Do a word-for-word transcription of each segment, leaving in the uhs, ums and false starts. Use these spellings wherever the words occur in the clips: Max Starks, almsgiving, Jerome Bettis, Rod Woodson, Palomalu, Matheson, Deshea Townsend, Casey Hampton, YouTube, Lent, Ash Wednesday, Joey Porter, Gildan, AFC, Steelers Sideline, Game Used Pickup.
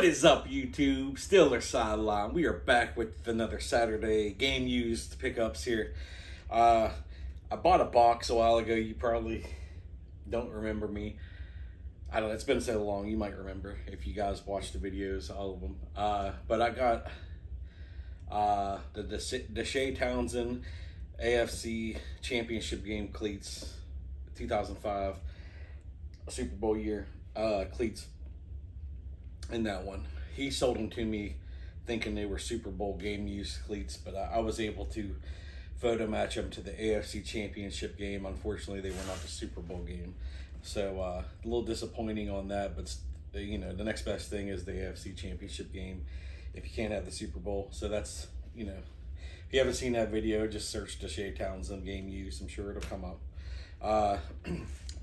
What is up, YouTube? Steelers Sideline. We are back with another Saturday game used pickups here. Uh, I bought a box a while ago. You probably don't remember me. I don't know. It's been so long. You might remember if you guys watched the videos, all of them. Uh, but I got uh, the Deshea Townsend A F C Championship game cleats, two thousand five Super Bowl year uh, cleats. In that one, he sold them to me thinking they were Super Bowl game use cleats, but I, I was able to photo match them to the A F C Championship game. Unfortunately, they were not the Super Bowl game, so uh, a little disappointing on that, but you know, the next best thing is the A F C Championship game if you can't have the Super Bowl. So that's, you know, if you haven't seen that video, just search Deshea Townsend game use. I'm sure it'll come up. Uh,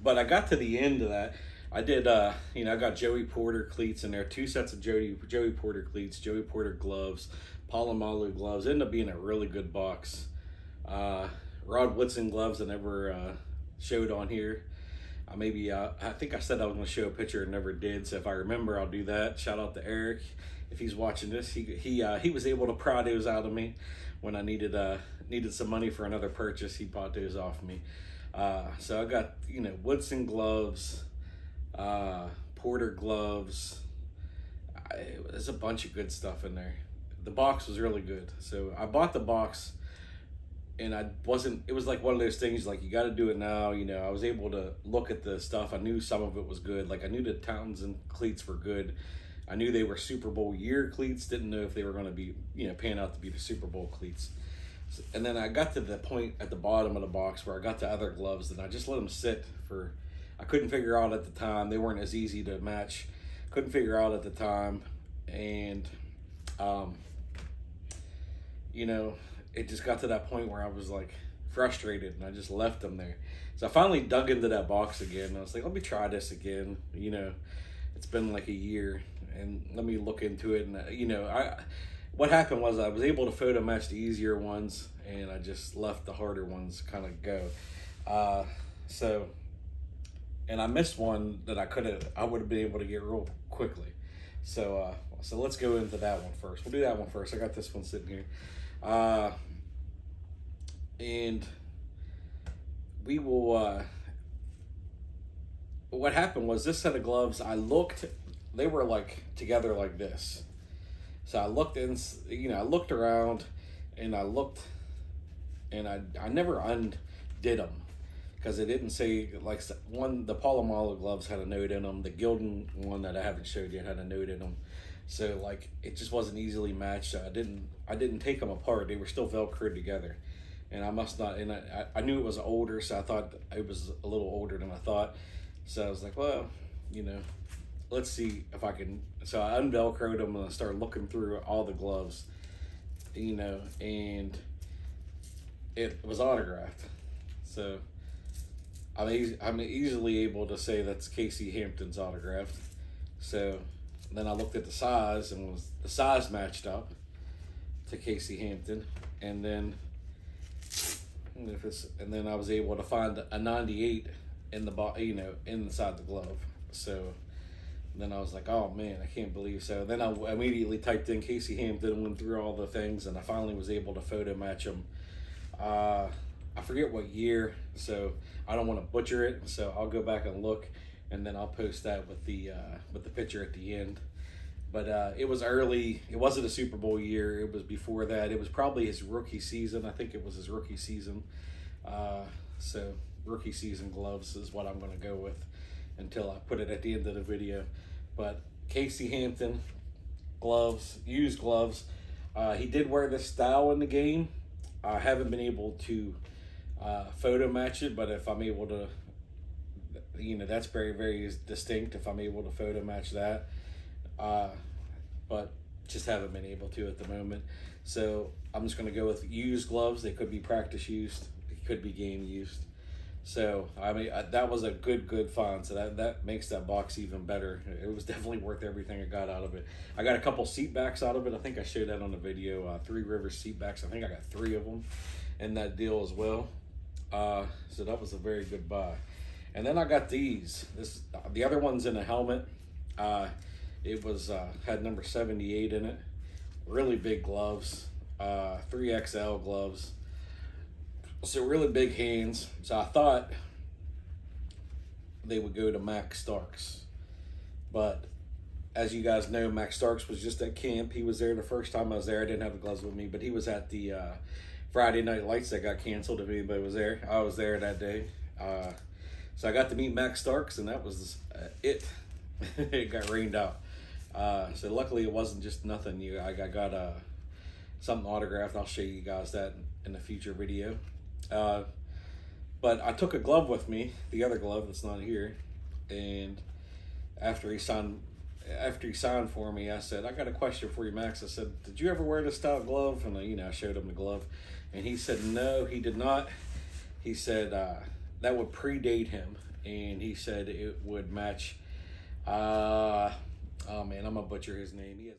but I got to the end of that. I did, uh, you know, I got Joey Porter cleats in there, two sets of Joey, Joey Porter cleats, Joey Porter gloves, Palomalu gloves. It ended up being a really good box. Uh, Rod Woodson gloves I never uh, showed on here. I maybe, uh, I think I said I was going to show a picture and never did, so if I remember, I'll do that. Shout out to Eric. If he's watching this, he he uh, he was able to pry those out of me when I needed uh, needed some money for another purchase. He bought those off me. Uh, so I got, you know, Woodson gloves, uh Porter gloves. I, there's a bunch of good stuff in there. The box was really good, so I bought the box, and I wasn't it was like one of those things like you got to do it now, you know. I was able to look at the stuff. I knew some of it was good. Like, I knew the Townsend cleats were good. I knew they were Super Bowl year cleats. Didn't know if they were going to be, you know, pan out to be the Super Bowl cleats. So, and then I got to the point at the bottom of the box where I got the other gloves, and I just let them sit for, I couldn't figure out at the time. They weren't as easy to match. Couldn't figure out at the time. And, um, you know, it just got to that point where I was, like, frustrated, and I just left them there. So I finally dug into that box again. And I was like, let me try this again. You know, it's been like a year, and let me look into it. And, you know, I what happened was I was able to photo match the easier ones, and I just left the harder ones kind of go. Uh, so... And I missed one that I could have, I would have been able to get real quickly. So, uh, so let's go into that one first. We'll do that one first. I got this one sitting here, uh, and we will. Uh, what happened was this set of gloves. I looked; they were like together like this. So I looked in, you know, I looked around, and I looked, and I I never undid them. Because it didn't say, like, one, the Palomalu gloves had a note in them. The Gildan one that I haven't showed yet had a note in them. So, like, it just wasn't easily matched. I didn't I didn't take them apart. They were still Velcroed together. And I must not, and I, I knew it was older, so I thought it was a little older than I thought. So I was like, well, you know, let's see if I can. So I un-Velcroed them, and I started looking through all the gloves, you know, and it was autographed. So... I'm easily able to say that's Casey Hampton's autograph. So then I looked at the size, and was the size matched up to Casey Hampton. And then if it's, and then I was able to find a ninety-eight in the, you know, inside the glove. So then I was like, oh man, I can't believe. So then I immediately typed in Casey Hampton and went through all the things, and I finally was able to photo match him. Uh, I forget what year, so I don't want to butcher it, so I'll go back and look, and then I'll post that with the uh, with the picture at the end. But uh, it was early. It wasn't a Super Bowl year. It was before that. It was probably his rookie season. I think it was his rookie season. Uh, so rookie season gloves is what I'm going to go with until I put it at the end of the video. But Casey Hampton gloves, used gloves. Uh, he did wear this style in the game. I haven't been able to uh photo match it, but if I'm able to, you know, that's very, very distinct if I'm able to photo match that, uh but just haven't been able to at the moment. So I'm just going to go with used gloves. They could be practice used, it could be game used. So I mean, I, that was a good good find, so that that makes that box even better. It was definitely worth everything I got out of it. I got a couple seat backs out of it. I think I showed that on the video, uh Three River seat backs. I think I got three of them in that deal as well. Uh, so that was a very good buy. And then I got these. This the other one's in a helmet. Uh, It was uh, had number seventy-eight in it. Really big gloves, uh, three X L gloves. So really big hands. So I thought they would go to Max Starks. But as you guys know, Max Starks was just at camp. He was there the first time I was there. I didn't have the gloves with me, but he was at the uh, Friday Night Lights that got canceled. If anybody was there, I was there that day. Uh, so I got to meet Max Starks, and that was uh, it. It got rained out. Uh, so luckily it wasn't just nothing. You, I got, got uh, something autographed. I'll show you guys that in a future video. Uh, but I took a glove with me, the other glove that's not here, and after he signed, after he signed for me, I said, "I got a question for you, Max." I said, "Did you ever wear this style glove?" And I, you know, I showed him the glove, and he said, "No, he did not." He said uh, that would predate him, and he said it would match. Uh, oh man, I'm gonna butcher his name. He has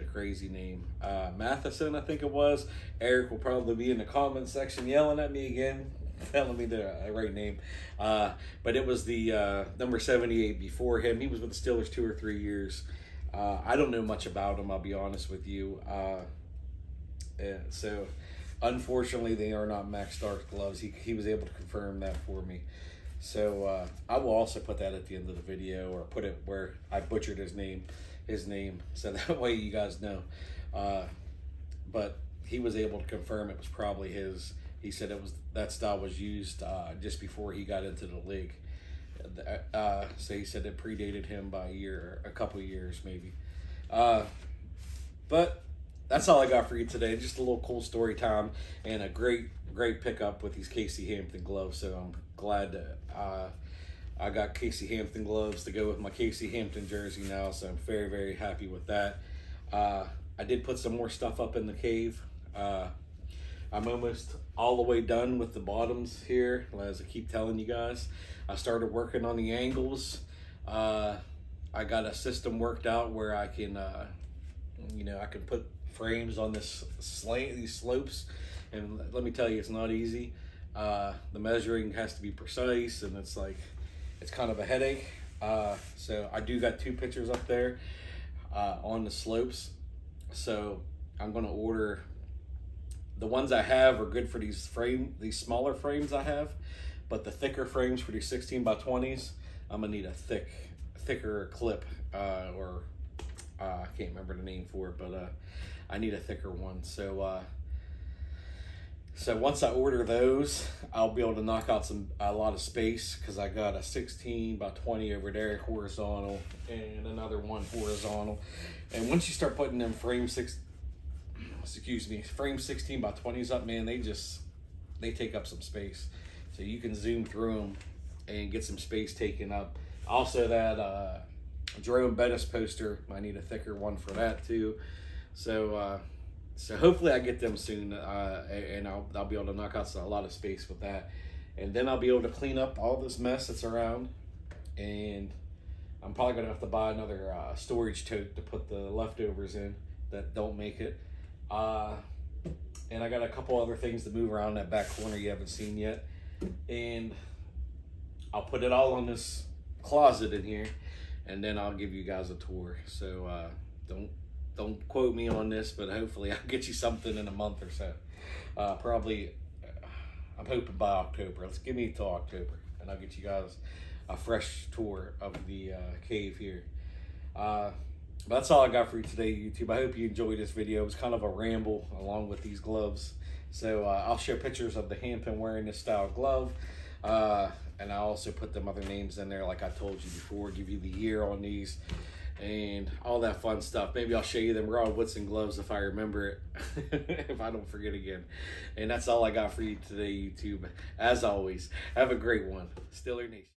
a crazy name. Uh, Matheson, I think it was. Eric will probably be in the comment section yelling at me again, telling me the right name. Uh, but it was the uh, number seventy-eight before him. He was with the Steelers two or three years. Uh, I don't know much about him, I'll be honest with you. Uh, so, unfortunately, they are not Max Starks gloves. He, he was able to confirm that for me. So, uh, I will also put that at the end of the video, or put it where I butchered his name, his name. So that way you guys know. Uh, but he was able to confirm it was probably his. He said it was, that style was used uh, just before he got into the league. Uh, so he said it predated him by a year, a couple years maybe. Uh, but that's all I got for you today. Just a little cool story time and a great, great pickup with these Casey Hampton gloves. So I'm glad that uh, I got Casey Hampton gloves to go with my Casey Hampton jersey now. So I'm very, very happy with that. Uh, I did put some more stuff up in the cave. Uh, I'm almost all the way done with the bottoms here, as I keep telling you guys. I started working on the angles. Uh, I got a system worked out where I can, uh, you know, I can put frames on this slant, these slopes. And let me tell you, it's not easy. Uh, the measuring has to be precise, and it's like, it's kind of a headache. Uh, so I do got two pictures up there uh, on the slopes. So I'm gonna order. The ones I have are good for these frame, these smaller frames I have, but the thicker frames for these sixteen by twenties, I'm gonna need a thick, thicker clip, uh, or uh, I can't remember the name for it, but uh, I need a thicker one. So, uh, so once I order those, I'll be able to knock out some a lot of space, because I got a sixteen by twenty over there horizontal and another one horizontal, and once you start putting them frame six. Excuse me, frame sixteen by twenties up, man, they just, they take up some space. So you can zoom through them and get some space taken up. Also that uh, Jerome Bettis poster, I need a thicker one for that too. So uh, so hopefully I get them soon, uh, and I'll, I'll be able to knock out a lot of space with that. And then I'll be able to clean up all this mess that's around. And I'm probably gonna have to buy another uh, storage tote to put the leftovers in that don't make it. Uh, and I got a couple other things to move around that back corner you haven't seen yet. And I'll put it all on this closet in here, and then I'll give you guys a tour. So uh, don't don't quote me on this, but hopefully I'll get you something in a month or so. Uh, probably, I'm hoping by October. Let's give me till October, and I'll get you guys a fresh tour of the uh, cave here. Uh, But that's all I got for you today, YouTube. I hope you enjoyed this video. It was kind of a ramble along with these gloves. So uh, I'll share pictures of the Hampton wearing this style glove. Uh, and I also put them other names in there like I told you before. Give you the year on these and all that fun stuff. Maybe I'll show you them Rod Woodson gloves if I remember it. If I don't forget again. And that's all I got for you today, YouTube. As always, have a great one. Steeler Nation.